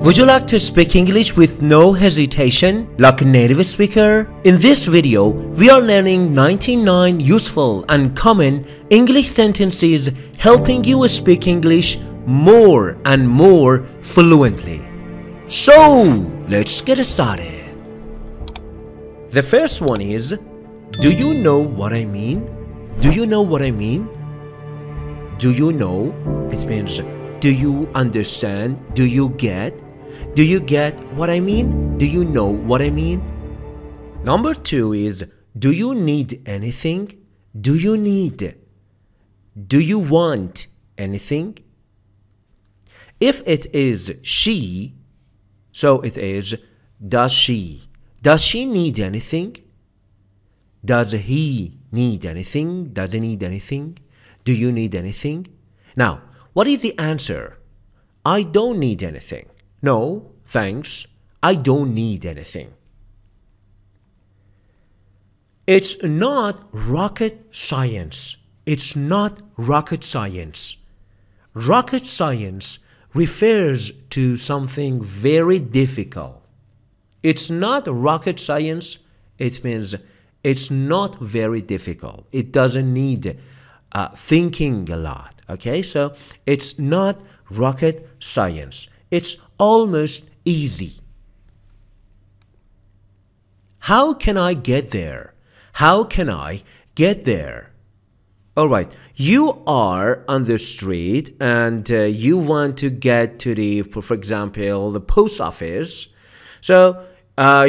Would you like to speak English with no hesitation, like a native speaker? In this video, we are learning 99 useful and common English sentences helping you speak English more and more fluently. So, let's get started. The first one is, do you know what I mean? Do you know what I mean? Do you know? It means, do you understand? Do you get? Do you get what I mean? Do you know what I mean? Number two is, do you need anything? Do you need? Do you want anything? If it is she, so it is, does she? Does she need anything? Does he need anything? Does he need anything? Do you need anything? Now, what is the answer? I don't need anything. No, thanks. I don't need anything. It's not rocket science. It's not rocket science. Rocket science refers to something very difficult. It's not rocket science. It means it's not very difficult. It doesn't need thinking a lot. Okay, so it's not rocket science. It's almost easy. How can I get there? How can I get there? All right, you are on the street and you want to get to the, for example, the post office. So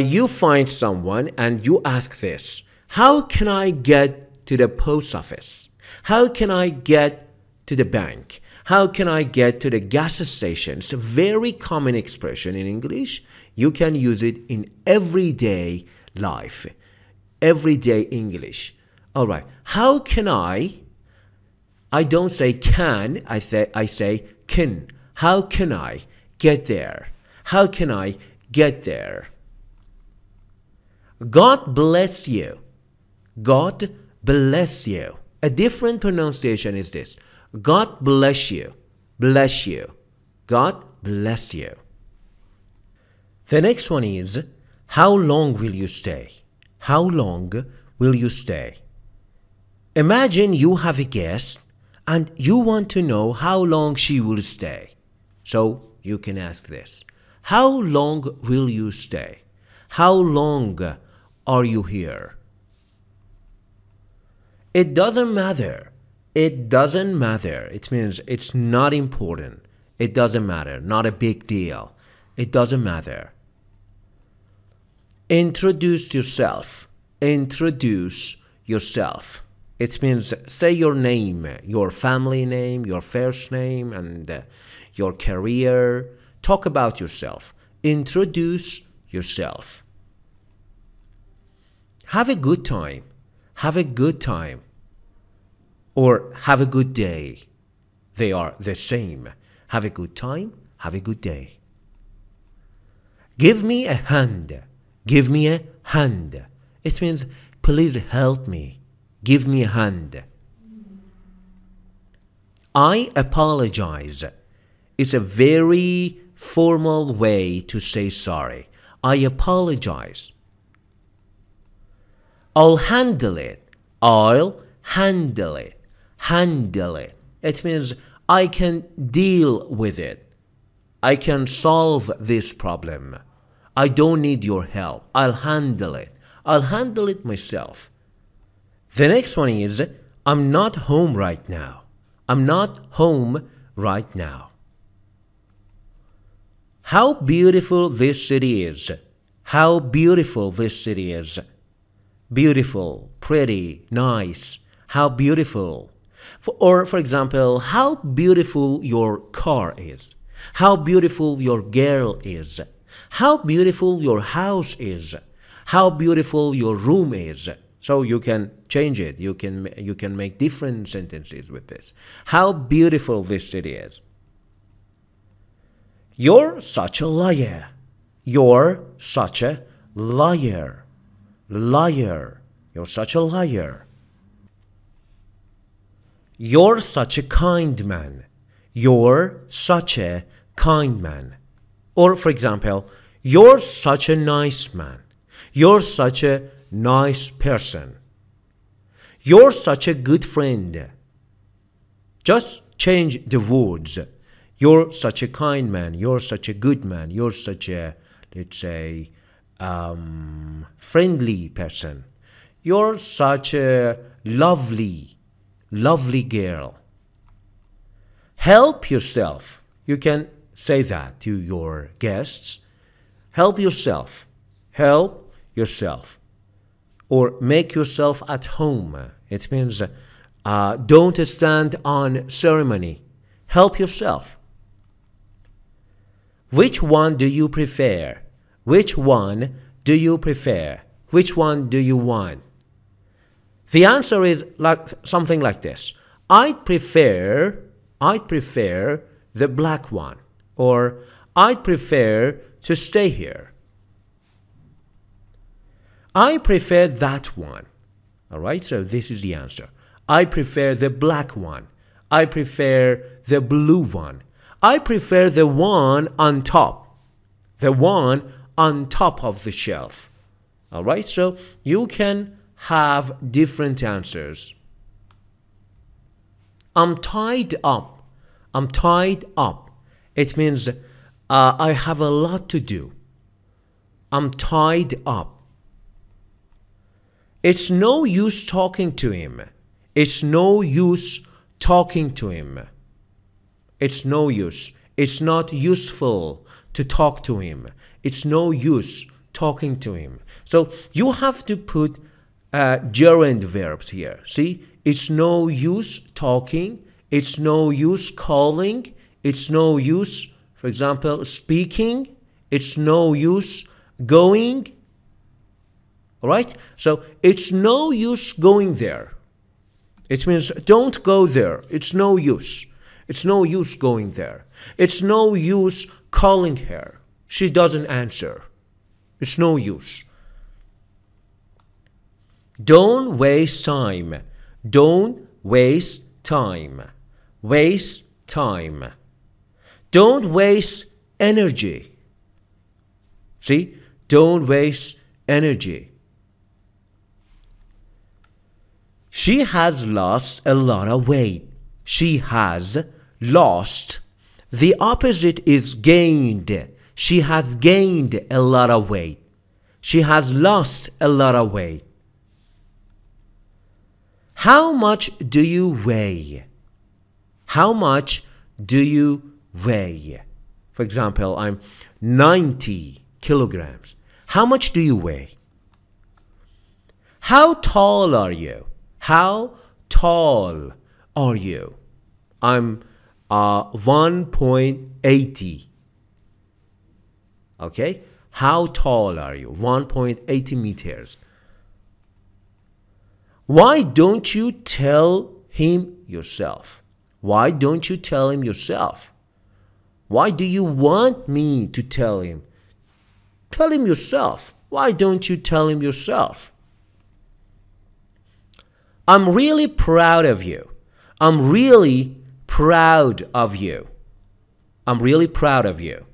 you find someone and you ask this, how can I get to the post office? How can I get to the bank? How can I get to the gas station? It's a very common expression in English. You can use it in everyday life, everyday English. All right. How can I don't say can, I say can. How can I get there? How can I get there? God bless you. God bless you. A different pronunciation is this. God bless you. Bless you. God bless you. The next one is, how long will you stay? How long will you stay? Imagine you have a guest and you want to know how long she will stay. So you can ask this. How long will you stay? How long are you here? It doesn't matter. It doesn't matter. It means it's not important. It doesn't matter. Not a big deal. It doesn't matter. Introduce yourself. Introduce yourself. It means say your name, your family name, your first name, and your career. Talk about yourself. Introduce yourself. Have a good time. Have a good time. Or have a good day. They are the same. Have a good time. Have a good day. Give me a hand. Give me a hand. It means please help me. Give me a hand. I apologize. It's a very formal way to say sorry. I apologize. I'll handle it. I'll handle it. Handle it. It means I can deal with it. I can solve this problem. I don't need your help. I'll handle it. I'll handle it myself. The next one is, I'm not home right now. I'm not home right now. How beautiful this city is. How beautiful this city is. Beautiful, pretty, nice. How beautiful. For example, how beautiful your car is. How beautiful your girl is. How beautiful your house is. How beautiful your room is. So you can change it. You can make different sentences with this. How beautiful this city is. You're such a liar. You're such a liar. Liar. You're such a liar. You're such a kind man. You're such a kind man. Or for example, you're such a nice man. You're such a nice person. You're such a good friend. Just change the words. You're such a kind man. You're such a good man. You're such a, let's say, friendly person. You're such a lovely girl. Help yourself. You can say that to your guests. Help yourself. Help yourself. Or make yourself at home. It means don't stand on ceremony. Help yourself. Which one do you prefer? Which one do you prefer? Which one do you want? The answer is like something like this. I'd prefer the black one, or I'd prefer to stay here. I prefer that one. All right, so this is the answer. I prefer the black one. I prefer the blue one. I prefer the one on top. The one on top of the shelf. All right, so you can have different answers. I'm tied up. I'm tied up. It means I have a lot to do. I'm tied up. It's no use talking to him. It's no use talking to him. It's no use. It's not useful to talk to him. It's no use talking to him. So you have to put gerund verbs here. See? It's no use talking. It's no use calling. It's no use, for example, speaking. It's no use going. All right? So it's no use going there. It means don't go there. It's no use. It's no use going there. It's no use calling her. She doesn't answer. It's no use. Don't waste time. Don't waste time. Waste time. Don't waste energy. See? Don't waste energy. She has lost a lot of weight. She has lost. The opposite is gained. She has gained a lot of weight. She has lost a lot of weight. How much do you weigh? How much do you weigh? For example, I'm 90 kilograms. How much do you weigh? How tall are you? How tall are you? I'm 1.80. Okay? How tall are you? 1.80 meters. Why don't you tell him yourself? Why don't you tell him yourself? Why do you want me to tell him? Tell him yourself. Why don't you tell him yourself? I'm really proud of you. I'm really proud of you. I'm really proud of you.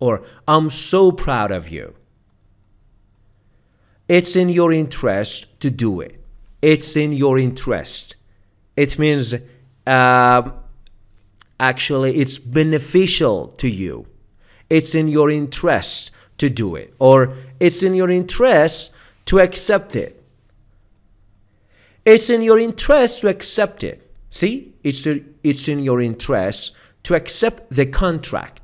Or I'm so proud of you. It's in your interest to do it. It's in your interest. It means actually it's beneficial to you. It's in your interest to do it. Or it's in your interest to accept it. It's in your interest to accept it. See? It's in your interest to accept the contract.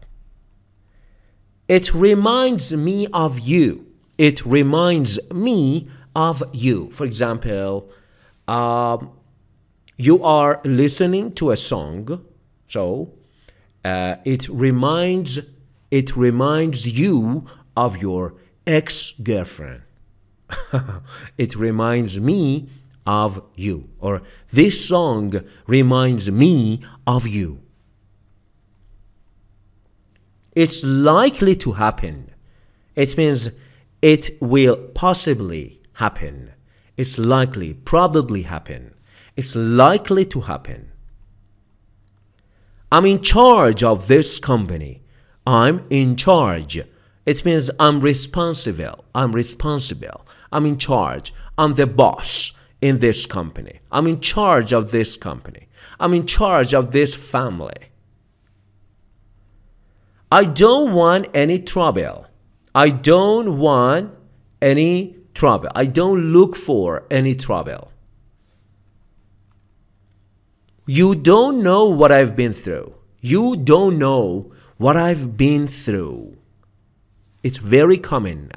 It reminds me of you. It reminds me of you. For example, you are listening to a song. So, it reminds you of your ex-girlfriend. It reminds me of you, or this song reminds me of you. It's likely to happen. It means it will possibly happen. It's likely, probably happen. It's likely to happen. I'm in charge of this company. I'm in charge. It means I'm responsible. I'm in charge. I'm the boss in this company. I'm in charge of this company. I'm in charge of this family. I don't want any trouble. I don't want any trouble. I don't look for any trouble. You don't know what I've been through. You don't know what I've been through. It's very common,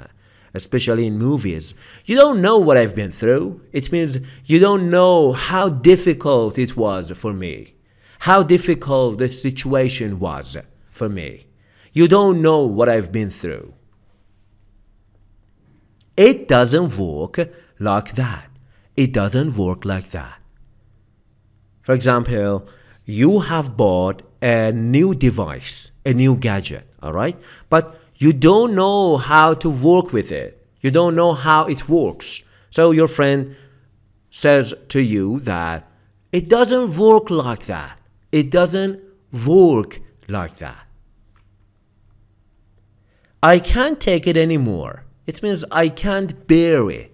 especially in movies. You don't know what I've been through. It means you don't know how difficult it was for me, how difficult the situation was for me. You don't know what I've been through. It doesn't work like that. It doesn't work like that. For example, you have bought a new device, a new gadget, all right? But you don't know how to work with it. You don't know how it works. So your friend says to you that it doesn't work like that. It doesn't work like that. I can't take it anymore. It means I can't bear it.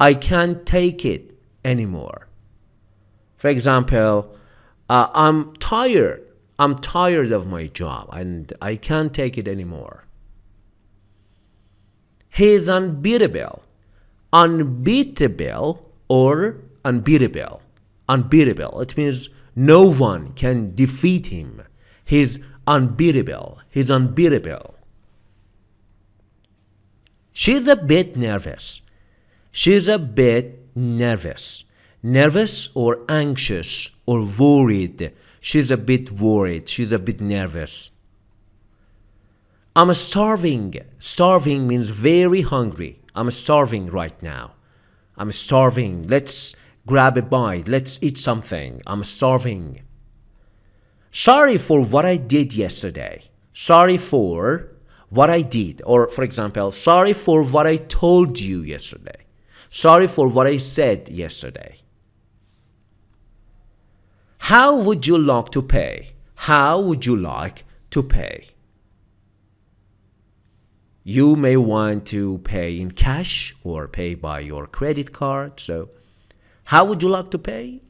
I can't take it anymore. For example, I'm tired. I'm tired of my job and I can't take it anymore. He is unbeatable. Unbeatable or unbeatable. Unbeatable. It means no one can defeat him. He's unbeatable. He's unbeatable. She's a bit nervous. She's a bit nervous. Nervous or anxious or worried. She's a bit worried. She's a bit nervous. I'm starving. Starving means very hungry. I'm starving right now. I'm starving. Let's grab a bite. Let's eat something. I'm starving. Sorry for what I did yesterday. Sorry for what I did. Or for example, sorry for what I told you yesterday. Sorry for what I said yesterday. How would you like to pay? How would you like to pay? You may want to pay in cash or pay by your credit card. So, how would you like to pay?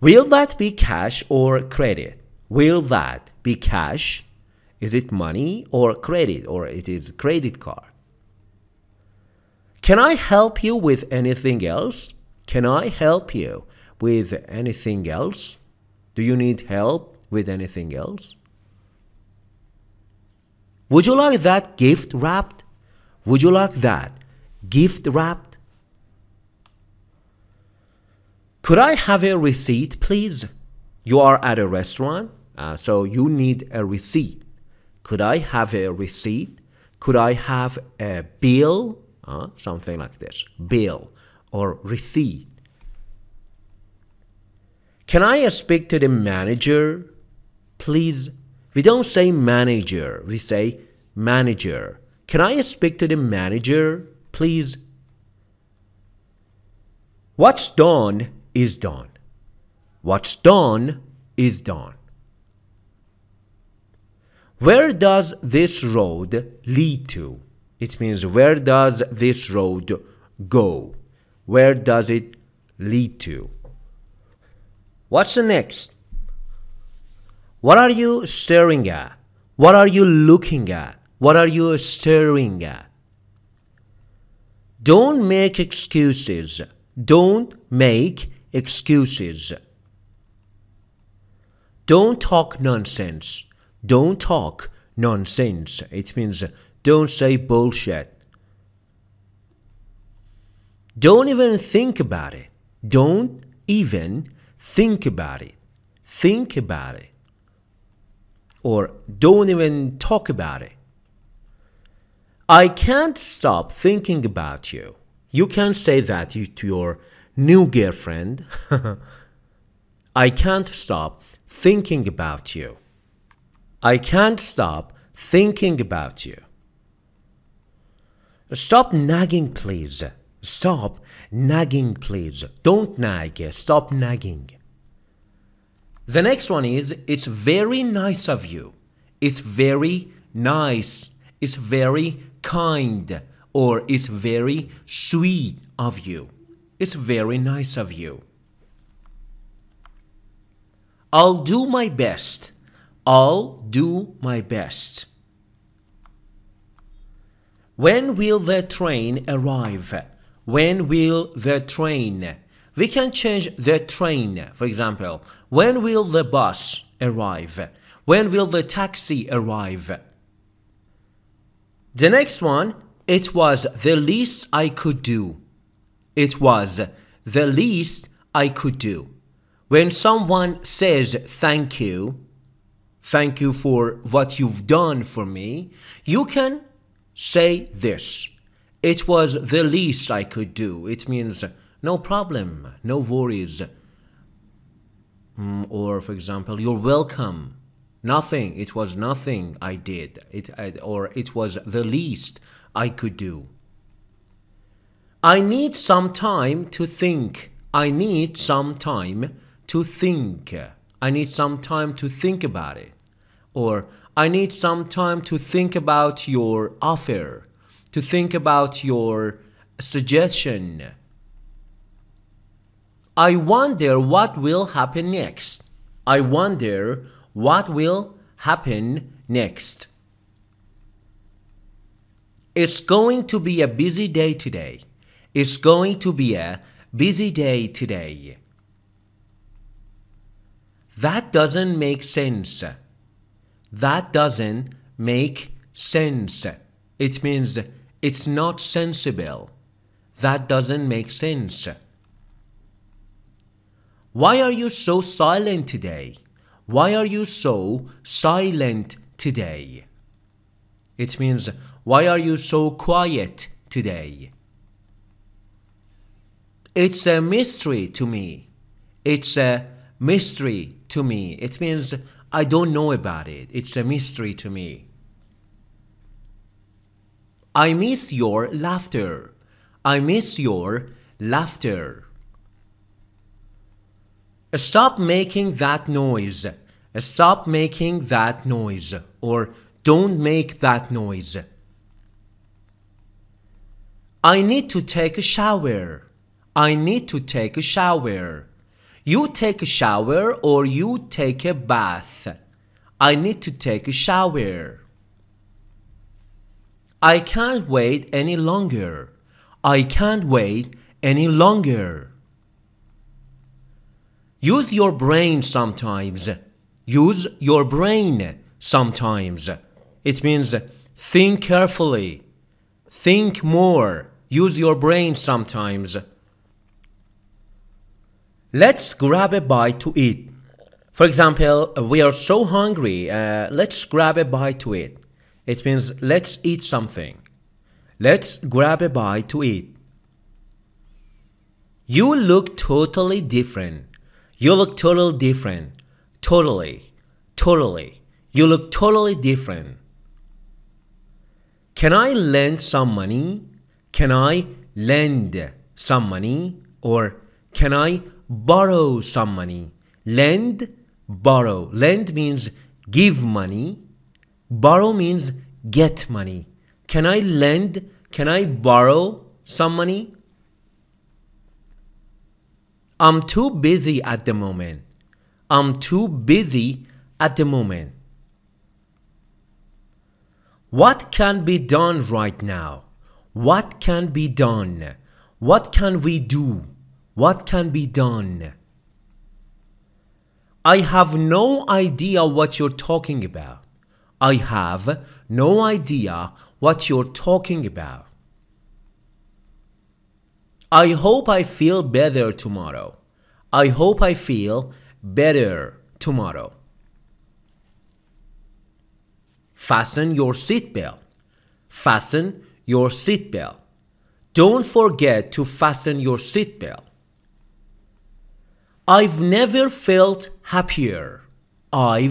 Will that be cash or credit? Will that be cash? Is it money or credit, or it is credit card? Can I help you with anything else? Can I help you with anything else? Do you need help with anything else? Would you like that gift wrapped? Would you like that gift wrapped? Could I have a receipt, please? You are at a restaurant, so you need a receipt. Could I have a receipt? Could I have a bill? Something like this. Bill or receipt. Can I speak to the manager, please? We don't say manager. We say manager. Can I speak to the manager, please? What's done is done. What's done is done. Where does this road lead to? It means where does this road go? Where does it lead to? What's the next? What are you staring at? What are you looking at? What are you staring at? Don't make excuses. Don't make excuses. Don't talk nonsense. Don't talk nonsense. It means don't say bullshit. Don't even think about it. Don't even think about it. Think about it. Or don't even talk about it. I can't stop thinking about you. You can say that to your new girlfriend. I can't stop thinking about you. I can't stop thinking about you. Stop nagging, please. Stop nagging, please. Don't nag. Stop nagging. The next one is, it's very nice of you. is very nice, is very kind, or is very sweet of you. It's very nice of you. I'll do my best. I'll do my best. When will the train arrive? When will the train? We can change the train, for example. When will the bus arrive? When will the taxi arrive? The next one, it was the least I could do. It was the least I could do. When someone says thank you for what you've done for me, you can say this. It was the least I could do. It means no problem, no worries. Or for example, you're welcome. Nothing. It was nothing I did. Or it was the least I could do. I need some time to think. I need some time to think. I need some time to think about it. Or I need some time to think about your offer, to think about your suggestion. I wonder what will happen next. I wonder what will happen next. It's going to be a busy day today. It's going to be a busy day today. That doesn't make sense. That doesn't make sense. It means it's not sensible. That doesn't make sense. Why are you so silent today? Why are you so silent today? It means why are you so quiet today? It's a mystery to me. It's a mystery to me. It means I don't know about it. It's a mystery to me. I miss your laughter. I miss your laughter. Stop making that noise. Stop making that noise. Or don't make that noise. I need to take a shower. I need to take a shower. You take a shower or you take a bath. I need to take a shower. I can't wait any longer. I can't wait any longer. Use your brain sometimes. Use your brain sometimes. It means think carefully. Think more. Use your brain sometimes. Let's grab a bite to eat. For example, we are so hungry. Let's grab a bite to eat. It means let's eat something. Let's grab a bite to eat. You look totally different. You look totally different. Totally. Totally. You look totally different. Can I lend some money? Can I lend some money? Or can I borrow some money? Lend, borrow. Lend means give money. Borrow means get money. Can I lend? Can I borrow some money? I'm too busy at the moment. I'm too busy at the moment. What can be done right now? What can be done? What can we do? What can be done? I have no idea what you're talking about. I have no idea what you're talking about. I hope I feel better tomorrow. I hope I feel better tomorrow. Fasten your seatbelt. Fasten your seatbelt. Don't forget to fasten your seatbelt. I've never felt happier. I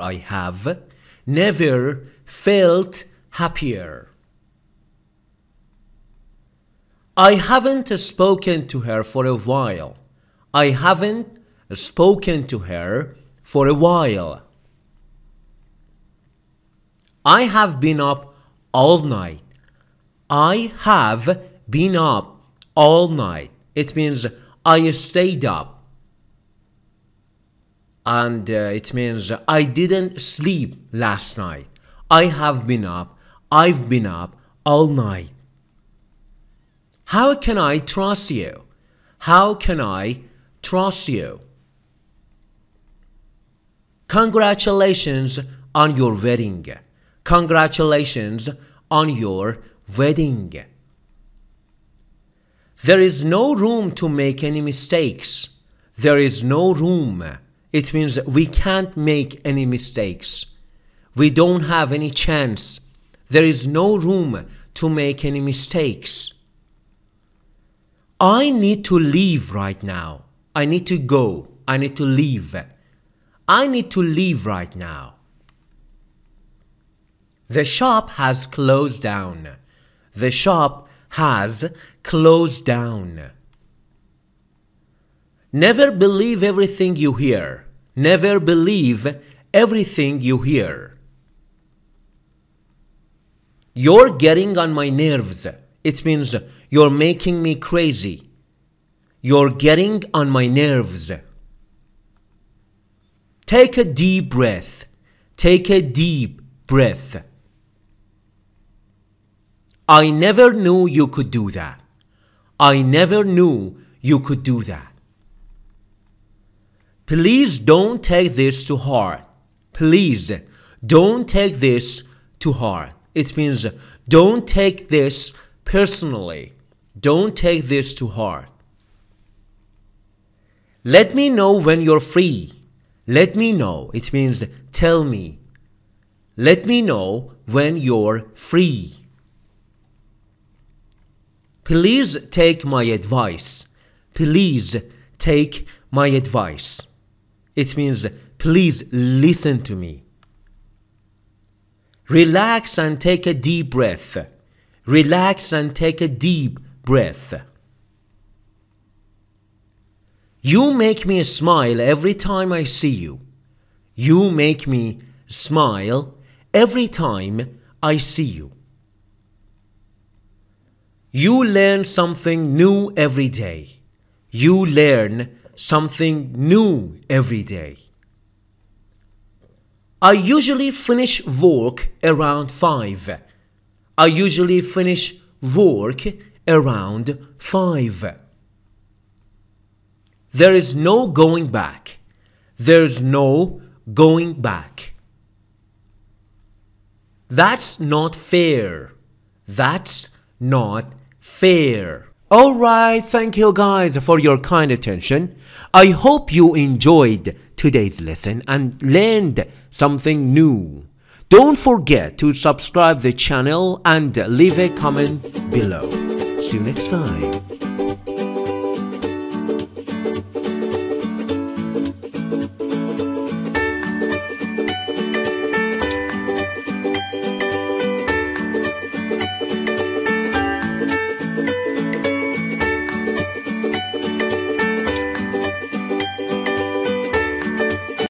have never felt happier. I haven't spoken to her for a while. I haven't spoken to her for a while. I have been up all night. I have been up all night. It means I stayed up. And it means I didn't sleep last night. I have been up. I've been up all night. How can I trust you? How can I trust you? Congratulations on your wedding. Congratulations on your wedding. There is no room to make any mistakes. There is no room. It means we can't make any mistakes. We don't have any chance. There is no room to make any mistakes. I need to leave right now. I need to go. I need to leave. I need to leave right now. The shop has closed down. The shop has closed down. Never believe everything you hear. Never believe everything you hear. You're getting on my nerves. It means you're making me crazy. You're getting on my nerves. Take a deep breath. Take a deep breath. I never knew you could do that. I never knew you could do that. Please don't take this to heart. Please don't take this to heart. It means don't take this personally. Don't take this to heart. Let me know when you're free. Let me know. It means tell me. Let me know when you're free. Please take my advice. Please take my advice. It means please listen to me. Relax and take a deep breath. Relax and take a deep breath. You make me smile every time I see you. You make me smile every time I see you. You learn something new every day. You learn something new every day. I usually finish work around 5. I usually finish work around 5. There is no going back. There is no going back. That's not fair. That's not fair. Alright, thank you guys for your kind attention. I hope you enjoyed today's lesson and learned something new. Don't forget to subscribe the channel and leave a comment below. See you next time.